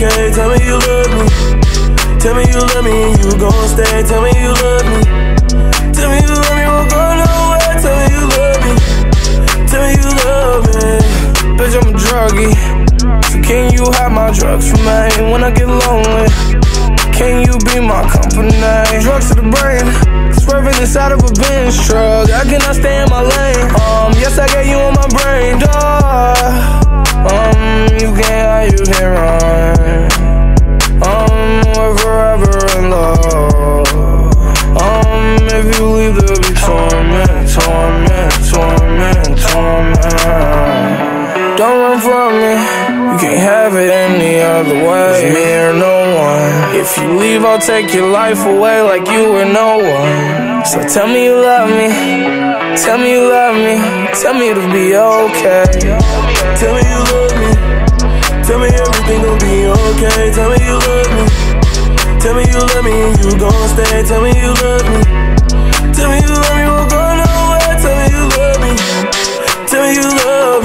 can't tell me you love me. Tell me you love me and you gon' stay. Tell me you love me. Tell me you love me, won't go nowhere. Tell me you love me. Tell me you love me. Bitch, I'm a druggie, so can you hide my drugs from me when I get lonely? Can you be my company? Drugs to the brain, swerving inside of a Benz truck. I cannot stay in my lane. Yes, I got you on my brain, duh. You can't hide, you can't run. We're forever in love. If you leave, there'll be torment, torment, torment, torment. Don't run from me. You can't have it any other way. It's me or no one. If you leave, I'll take your life away like you were no one. So tell me you love me, tell me you love me, tell me it'll be okay. Tell me you love me, tell me everything gon' be okay. Tell me you love me, tell me you love me and you gon' stay. Tell me you love me, tell me you love me, won't go nowhere. Tell me you love me, tell me you love me.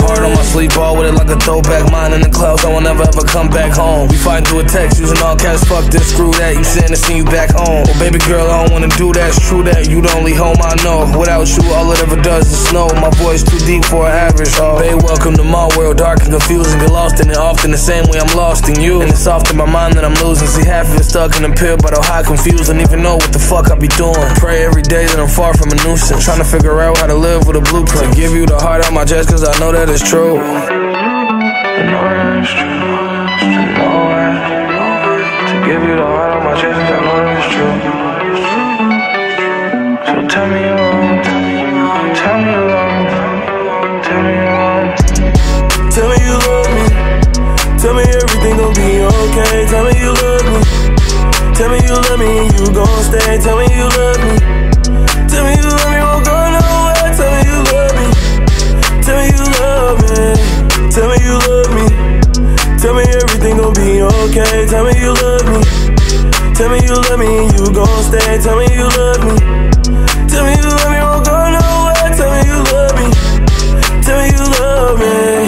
Hard on my sleep, all with it like a throwback. Mind in the clouds, I won't ever ever come back home. We fighting through a text, using all cash, fuck this, screw that. You send to see you back home. Oh baby girl, I don't wanna do that, it's true that. You the only home I know. Without you, all it ever does is snow. My voice too deep for an average, oh. Babe, welcome to my world, dark and confusing. Get lost in it often, the same way I'm lost in you. And it's often my mind that I'm losing. See half of it stuck in a pill, but I'm high confused. Don't even know what the fuck I be doing. Pray every day that I'm far from a nuisance. Trying to figure out how to live with a blueprint. To give you the heart out my chest, cause I know that it's true. To give you the heart on my chest, I know it's true. So tell me you wrong, tell me you wrong, tell me you wrong. Tell me you love me, tell me everything gon' be okay. Tell me you love me, tell me you love me and you gon' stay. Tell me you love me, tell me you love me, won't go nowhere. Tell me you love me, tell me you love me, tell me you love me. Tell me everything gon' be okay. Tell me you love me. Tell me you love me and you gon' stay. Tell me you love me. Tell me you love me, won't go nowhere. Tell me you love me. Tell me you love me.